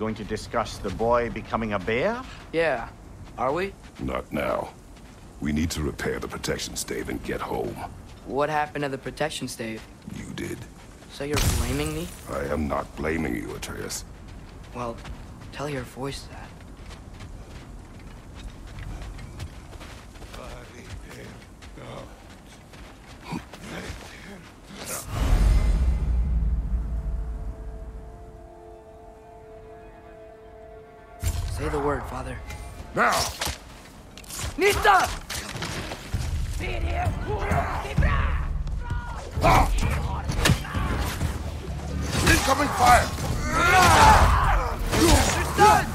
Going to discuss the boy becoming a bear? Yeah. Are we? Not now. We need to repair the protection stave and get home. What happened to the protection stave? You did. So you're blaming me? I am not blaming you, Atreus. Well, tell your voice that. Say the word, Father. Now! Nista! Incoming fire! It's done!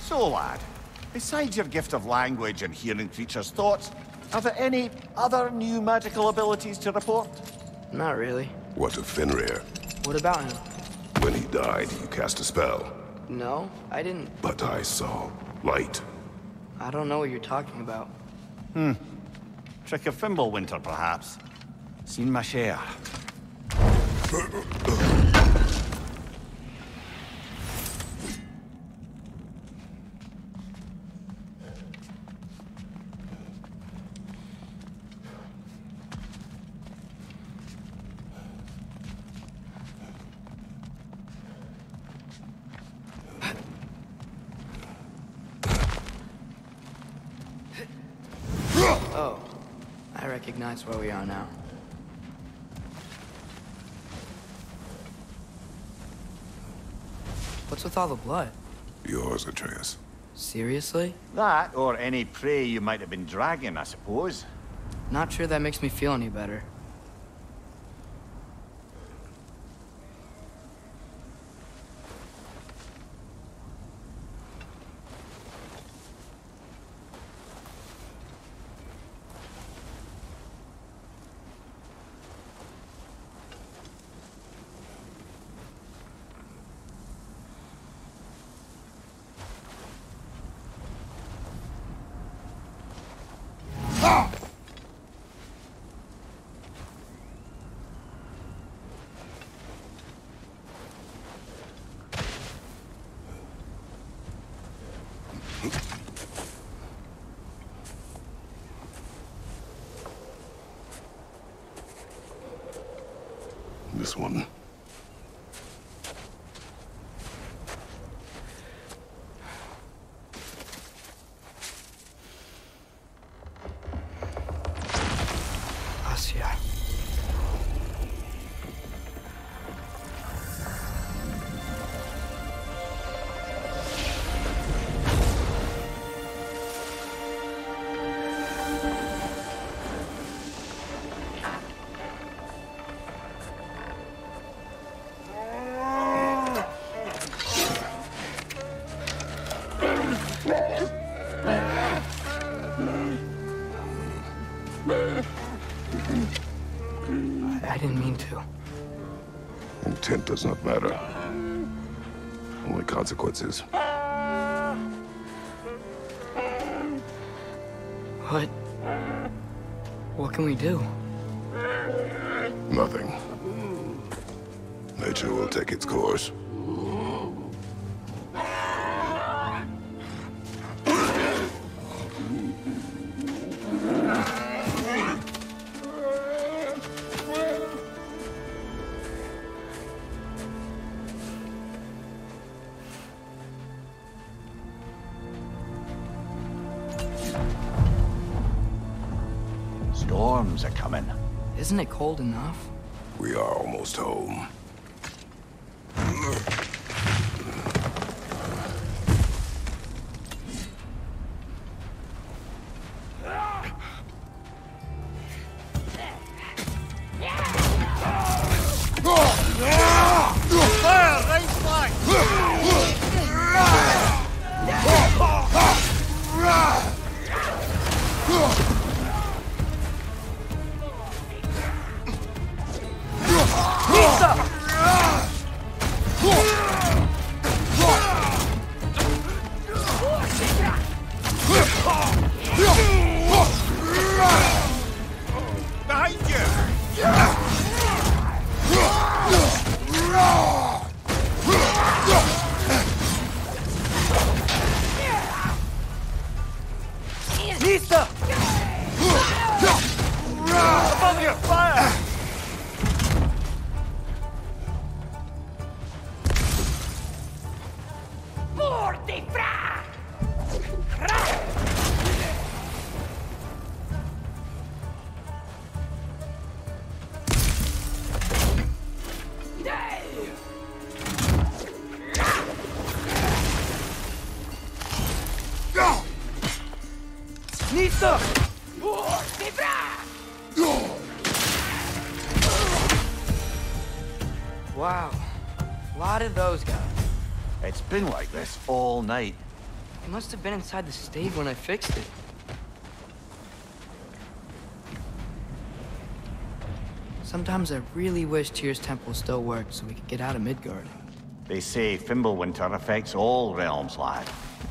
So, lad, besides your gift of language and hearing creatures' thoughts, are there any other new magical abilities to report? Not really. What of Fenrir? What about him? When he died, you cast a spell. No, I didn't. But I saw light. I don't know what you're talking about. Trick of Fimblewinter, perhaps. Seen my share. That's where we are now. What's with all the blood? Yours, Atreus. Seriously? That, or any prey you might have been dragging, I suppose. Not sure that makes me feel any better. This one. Aesir. Intent does not matter. Only consequences. What can we do? Nothing. Nature will take its course. Storms are coming. Isn't it cold enough? We are almost home. Stop! Wow, a lot of those guys. It's been like this all night. It must have been inside the stave when I fixed it. Sometimes I really wish Tyr's temple still worked so we could get out of Midgard. They say Fimblewinter affects all realms, lad.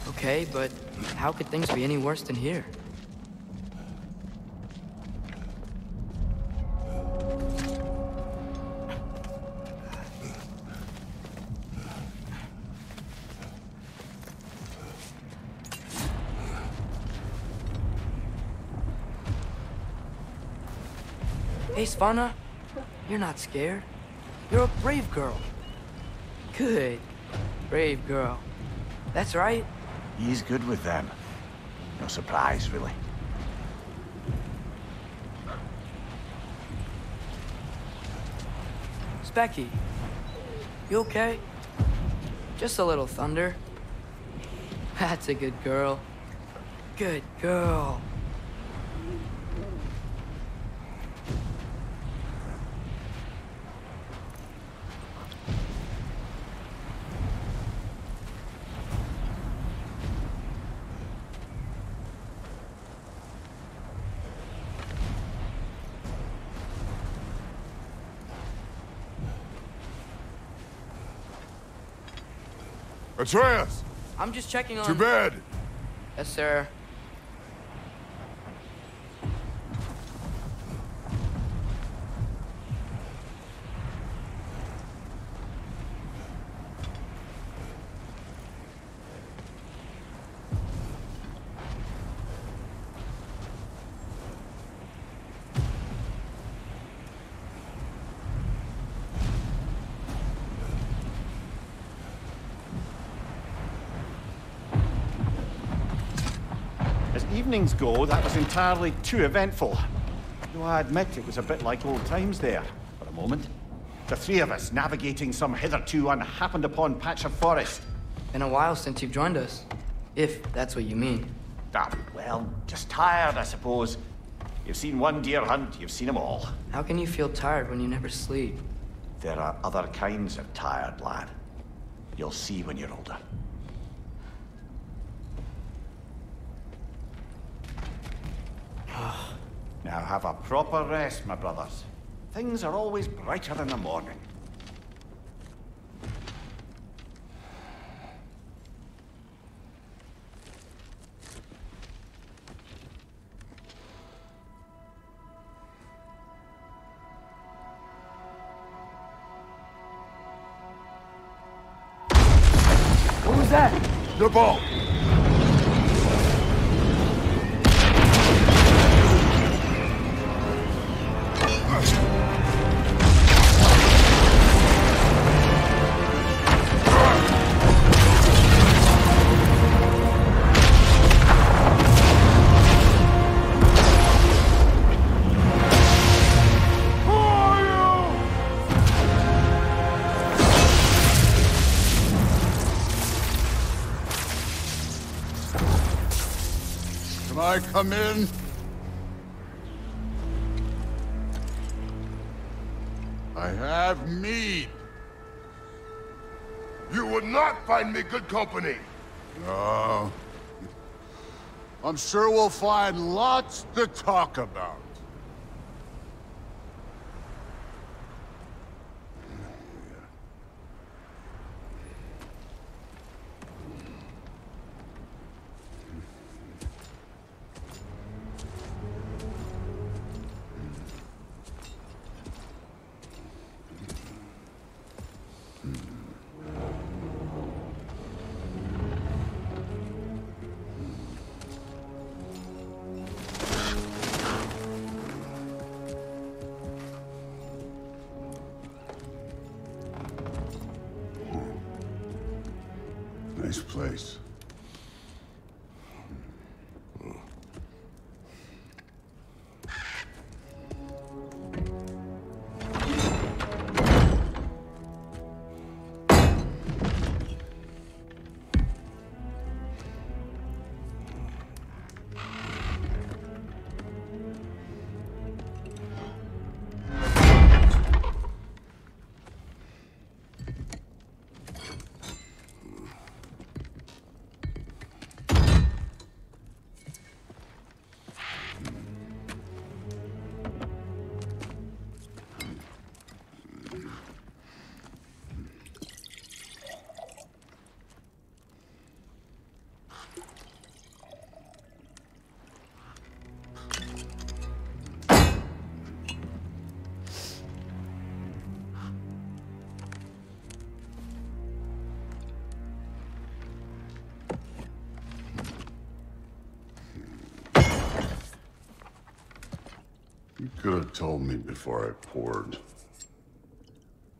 Okay, but how could things be any worse than here? Hey, Svana, you're not scared. You're a brave girl. Good. Brave girl. That's right. He's good with them. No surprise, really. Specky, you okay? Just a little thunder. That's a good girl. Good girl. Atreus! I'm just checking on... To bed! Yes, sir. Evenings go, that was entirely too eventful. Though I admit it was a bit like old times there, for a moment. The three of us navigating some hitherto unhappened-upon patch of forest. Been a while since you've joined us, if that's what you mean. Ah, well, just tired, I suppose. You've seen one deer hunt, you've seen them all. How can you feel tired when you never sleep? There are other kinds of tired, lad. You'll see when you're older. Now have a proper rest, my brothers. Things are always brighter in the morning. What was that? The ball! Come in. I have mead. You would not find me good company. No. I'm sure we'll find lots to talk about. Nice place. told me before I poured.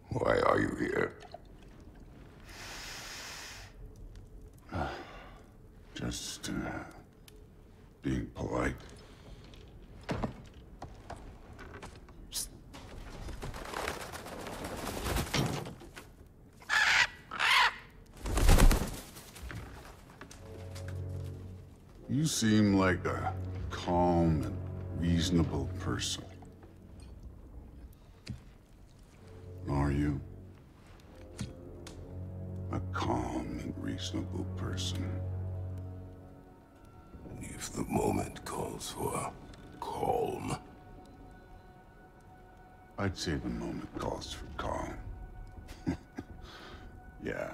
Why are you here? Just being polite. You seem like a calm and reasonable person. Are you a calm and reasonable person? If the moment calls for calm. I'd say the moment calls for calm. Yeah.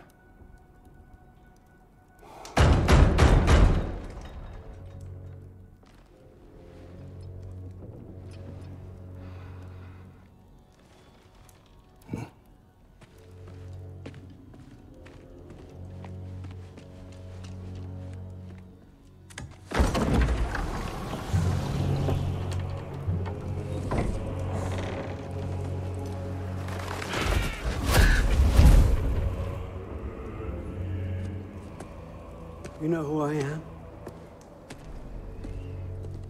You know who I am?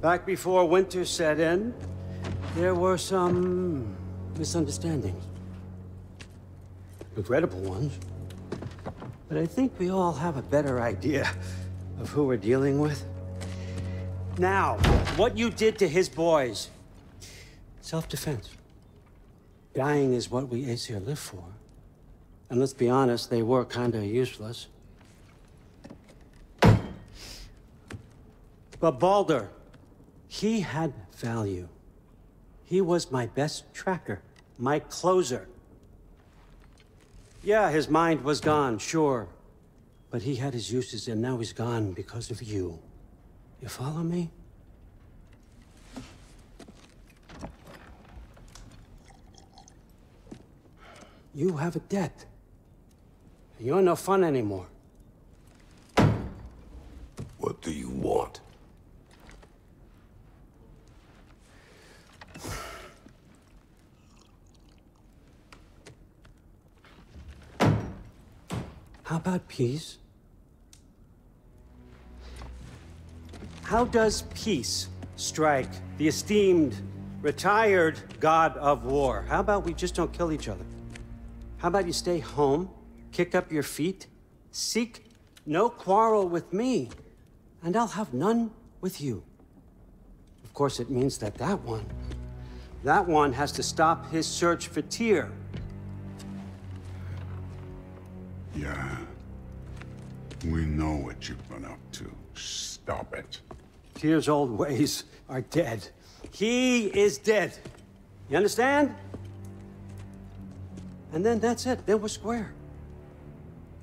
Back before winter set in, there were some misunderstandings. Regrettable ones. But I think we all have a better idea of who we're dealing with. Now, what you did to his boys. Self-defense. Dying is what we Aesir live for. And let's be honest, they were kinda useless. But Baldur, he had value. He was my best tracker, my closer. Yeah, his mind was gone, sure. But he had his uses, and now he's gone because of you. You follow me? You have a debt. You're no fun anymore. What do you want? How about peace? How does peace strike the esteemed, retired god of war? How about we just don't kill each other? How about you stay home, kick up your feet, seek no quarrel with me, and I'll have none with you. Of course, it means that that one has to stop his search for Tyr. Yeah, we know what you've been up to. Stop it. Tyr's old ways are dead. He is dead. You understand? And then that's it. Then we're square.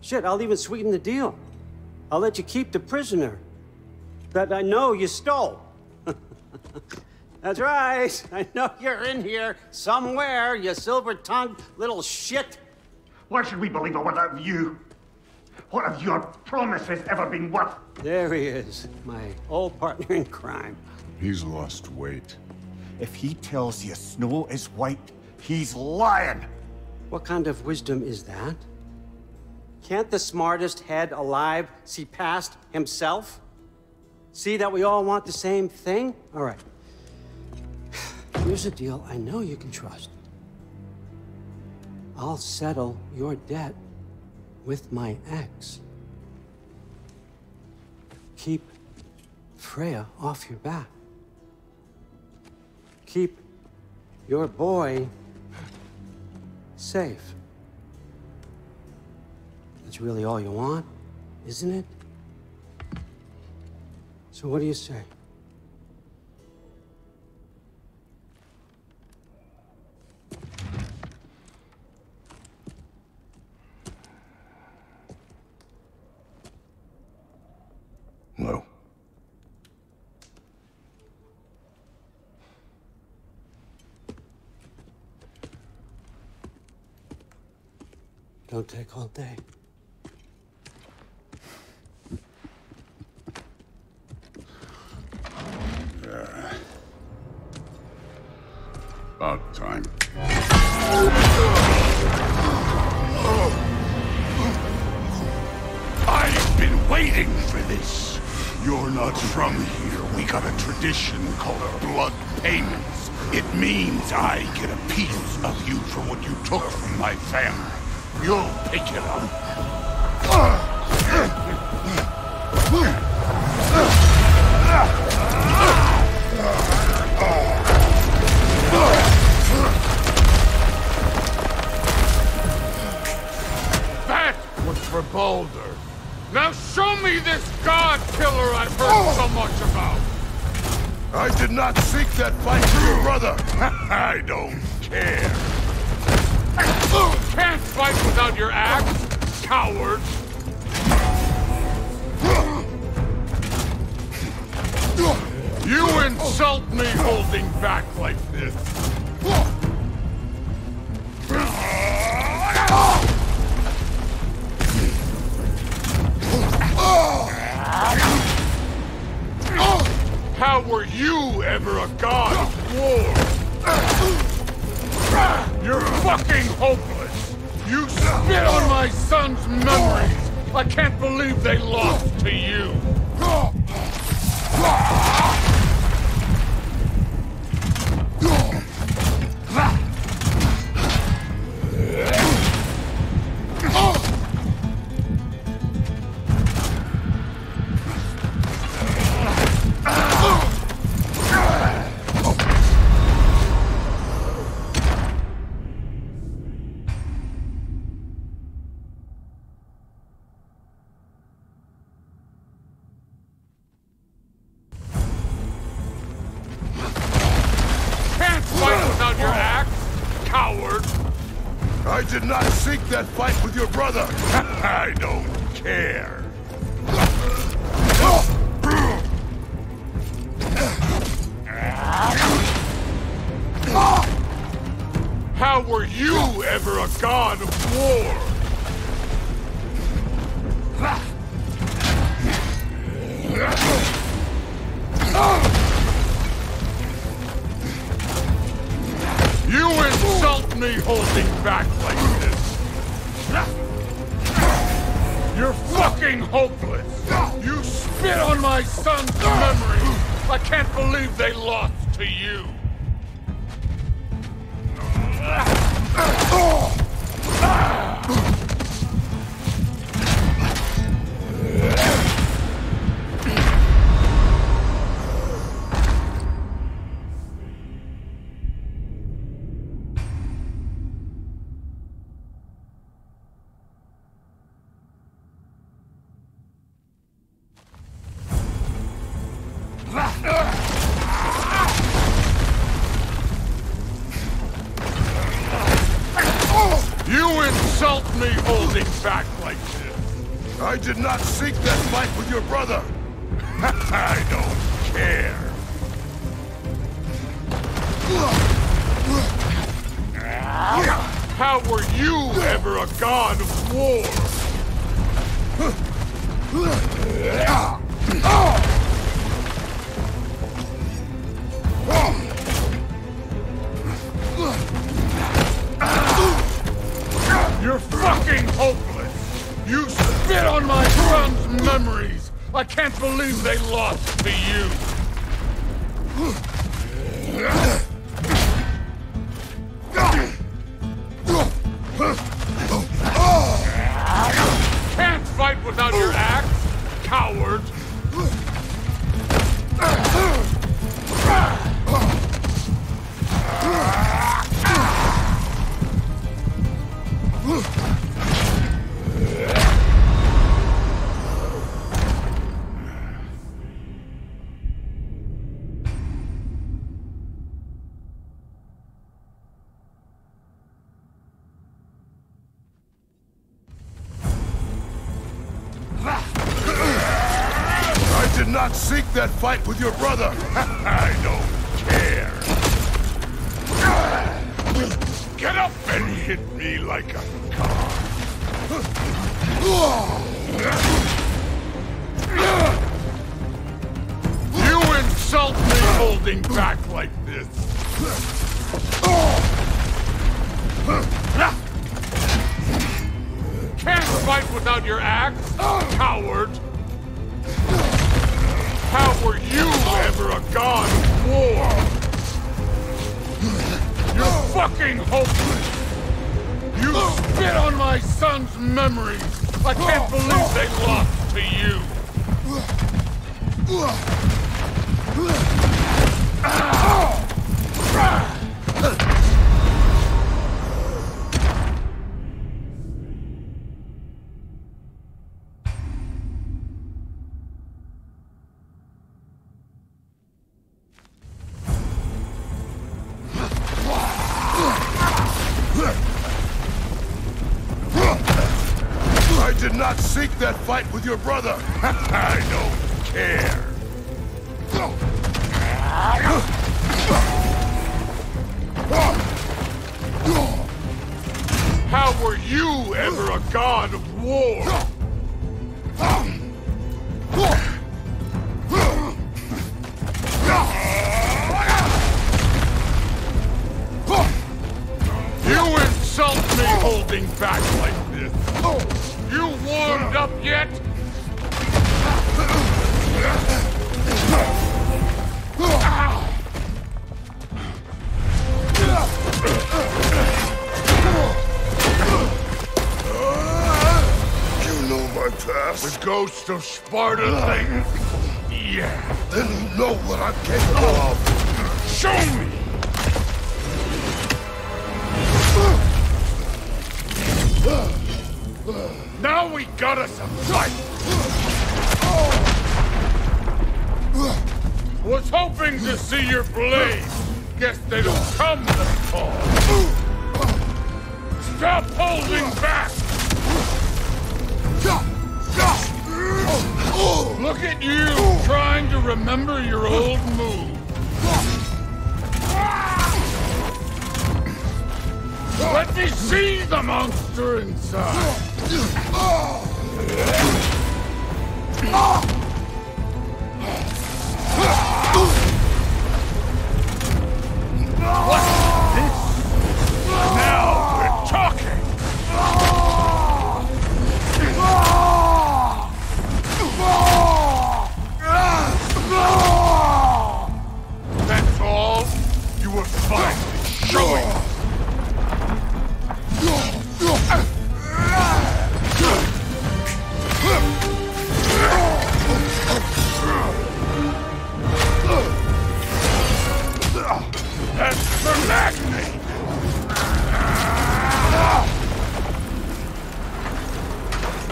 Shit, I'll even sweeten the deal. I'll let you keep the prisoner that I know you stole. That's right. I know you're in here somewhere, you silver-tongued little shit. Why should we believe in what of you? What have your promises ever been worth? There he is, my old partner in crime. He's lost weight. If he tells you snow is white, he's lying. What kind of wisdom is that? Can't the smartest head alive see past himself? See that we all want the same thing? All right. Here's a deal I know you can trust. I'll settle your debt with my axe. Keep Freya off your back. Keep your boy safe. That's really all you want, isn't it? So what do you say? No. Don't take all day. waiting for this. You're not from here. We got a tradition called blood payments. It means I get a piece of you for what you took from my family. You'll pick it up. That was for Baldur. Now show me this god killer I've heard so much about. I did not seek that fight for your brother. I don't care. You can't fight without your axe, coward. You insult me holding back like this. How were you ever a god of war? You're fucking hopeless. You spit on my son's memories. I can't believe they lost to you. I did not seek that fight with your brother. I don't care. How were you ever a god of war? You're fucking hopeless. You spit on my son's memories! I can't believe they lost to you! Can't fight without your axe, coward! That fight with your brother. I don't care. Get up and hit me like a car. You insult me holding back like this. Can't fight without your axe, coward. How were you ever a god of war? You're fucking hopeless! You spit on my son's memories! I can't believe they lost to you! Seek that fight with your brother. I don't care. How were you ever a god of war? You insult me holding back like this. You warmed up yet? You know my past. The ghost of Sparta thing? Yeah. Then you know what I'm capable of. Show me! Now we got us a fight! Was hoping to see your blade. Guess they don't come this far. Stop holding back! Look at you, trying to remember your old move. Let me see the monster inside! What?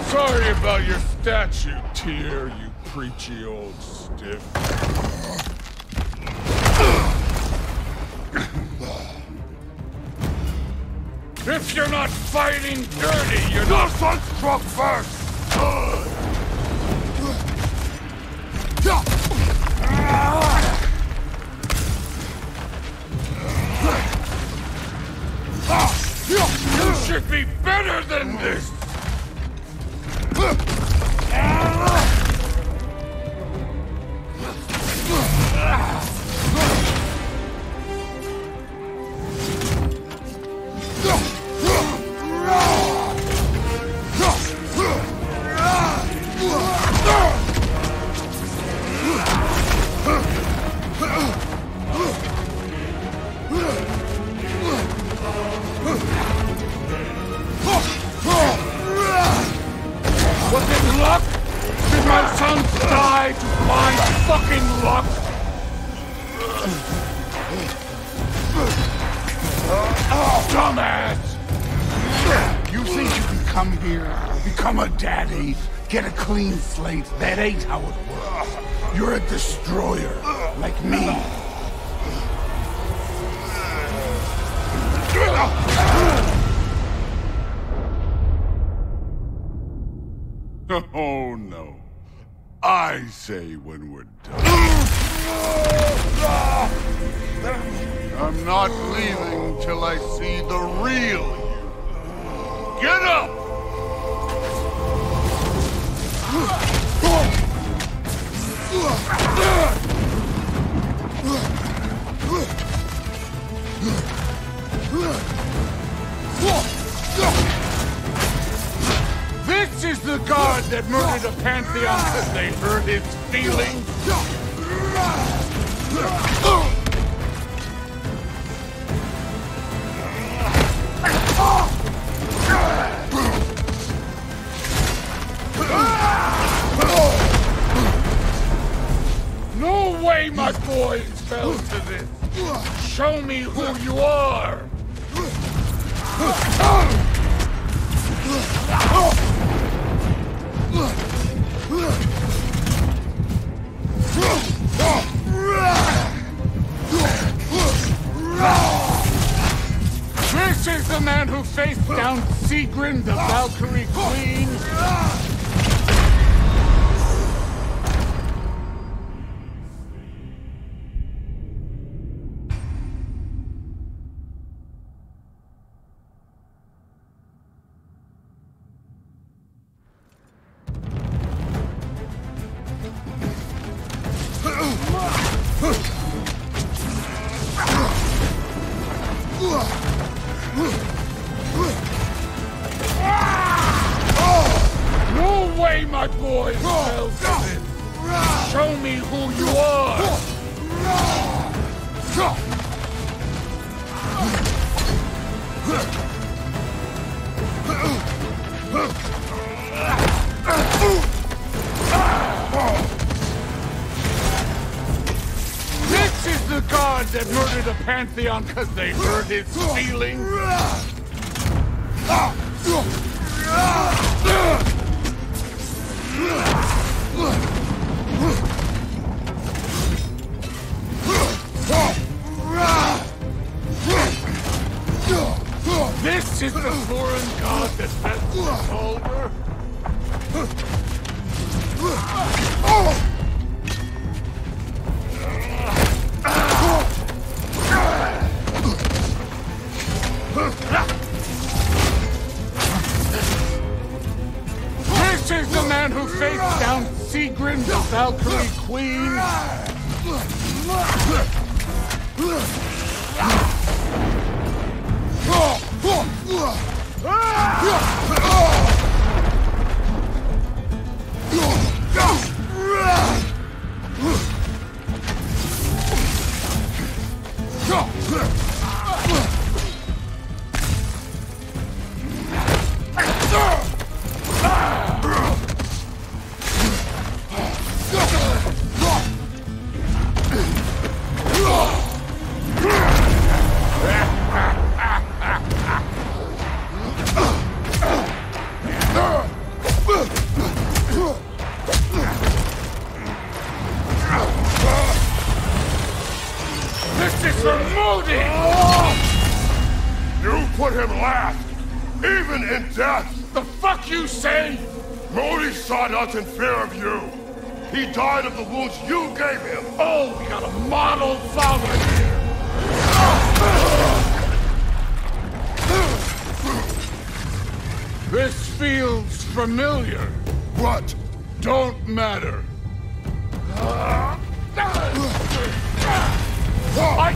Sorry about your statue, Tyr, you preachy old stiff. If you're not fighting dirty, you're not son struck first! You should be better than this! That ain't how it works. You're a destroyer, like me. Oh no. I say when we're done. I'm not leaving till I see the real you. Get up! This This is the god that murdered a pantheon because they hurt his feelings. No way my boys fell to this. Show me who you are. This is the man who faced down Sigrun, the Valkyrie Queen. Pantheon because they hurt his feelings. This is the foreign god that has the boulder. Valkyrie Queen! In fear of you. He died of the wounds you gave him. Oh, we got a model father here. This feels familiar. What? Don't matter. I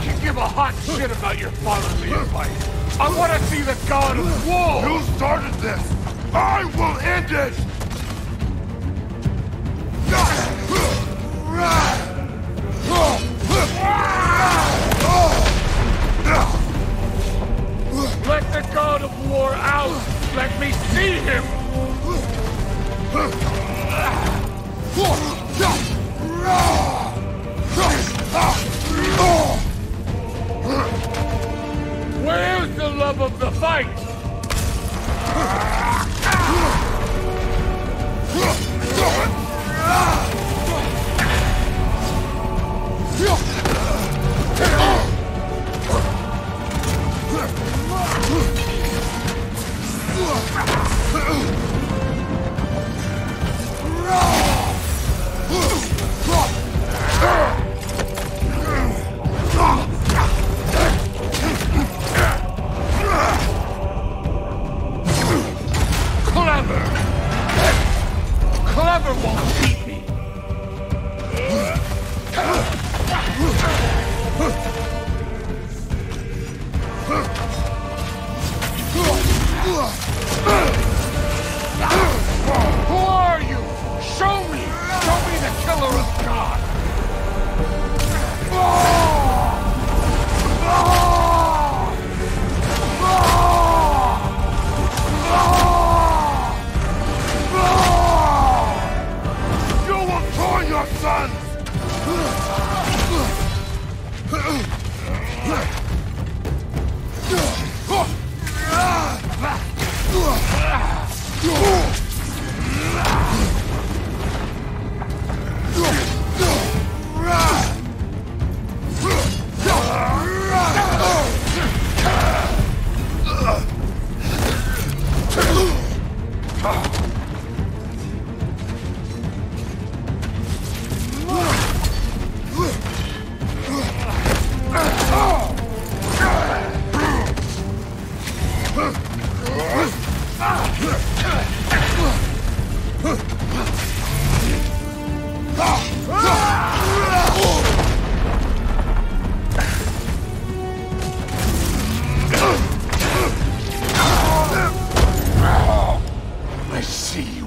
can give a hot shit about your fatherly advice. I want to see the god of war. You started this. I will end it. Let the god of war out! Let me see him! Where's the love of the fight? Clever won't beat me.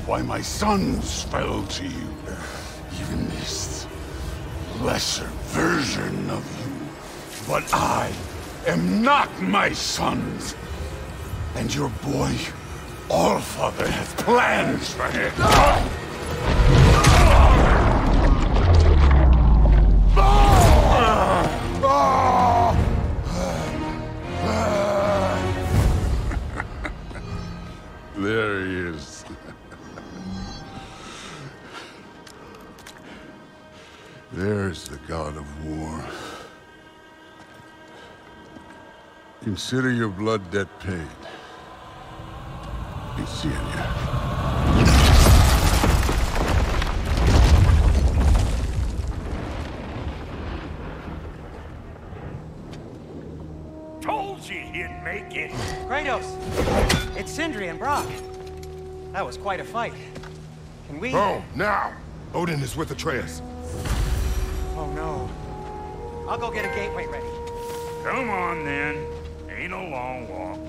why my sons fell to you. Even this lesser version of you. But I am not my sons. And your boy, Allfather, has plans for him. There he is. There's the god of war. Consider your blood debt paid. Be seeing you. Told you he'd make it! Kratos! It's Sindri and Brock. That was quite a fight. Can we... Oh, now! Odin is with Atreus. Oh, no. I'll go get a gateway ready. Come on, then. Ain't a long walk.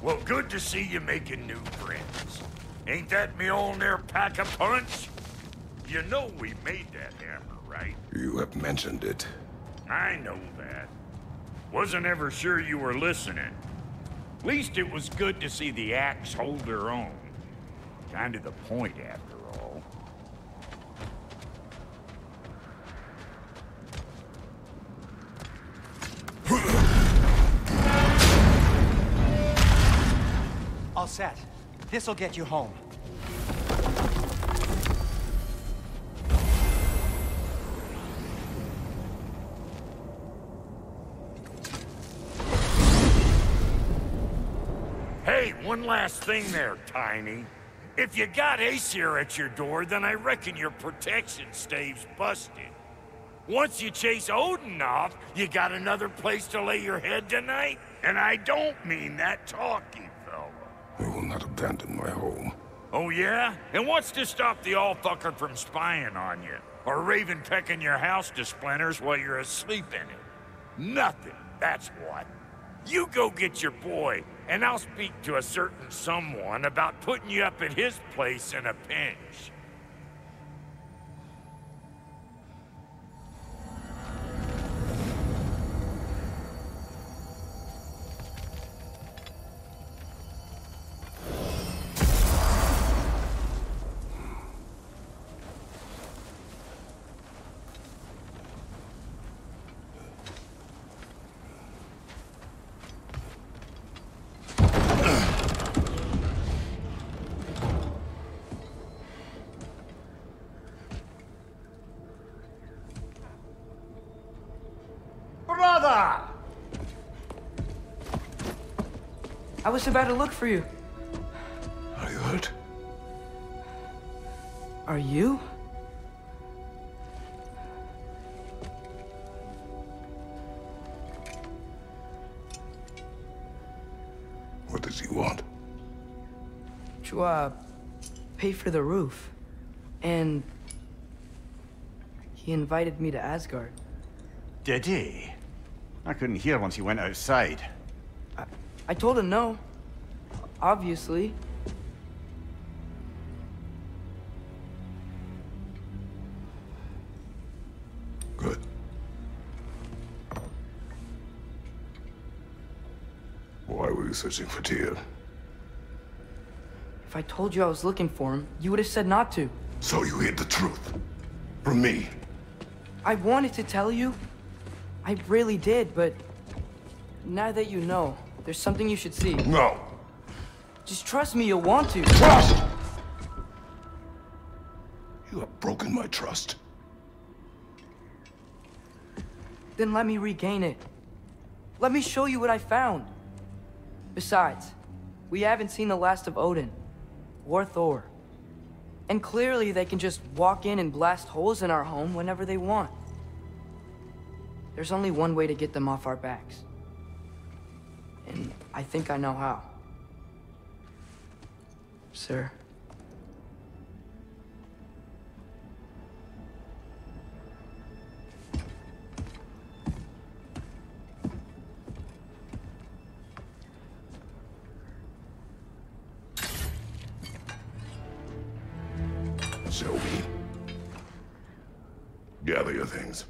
Well, good to see you making new friends. Ain't that Mjolnir pack a punch? You know we made that hammer, right? You have mentioned it. I know that. Wasn't ever sure you were listening. At least it was good to see the axe hold her own. Kind of the point, after all. All set. This'll get you home. Hey, one last thing there, Tiny. If you got Aesir at your door, then I reckon your protection stave's busted. Once you chase Odin off, you got another place to lay your head tonight? And I don't mean that talking. I will not abandon my home. Oh, yeah? And what's to stop the Allfucker from spying on you? Or Raven pecking your house to splinters while you're asleep in it? Nothing, that's what. You go get your boy, and I'll speak to a certain someone about putting you up at his place in a pinch. I was about to look for you. Are you hurt? Are you? What does he want? To, pay for the roof. And... he invited me to Asgard. Did he? I couldn't hear once he went outside. I told him no, obviously. Good. Why were you searching for Tyr? If I told you I was looking for him, you would have said not to. So you hid the truth from me. I wanted to tell you. I really did, but now that you know, there's something you should see. No. Just trust me, you'll want to. Trust! You have broken my trust. Then let me regain it. Let me show you what I found. Besides, we haven't seen the last of Odin or Thor. And clearly they can just walk in and blast holes in our home whenever they want. There's only one way to get them off our backs. And I think I know how. Sir. things.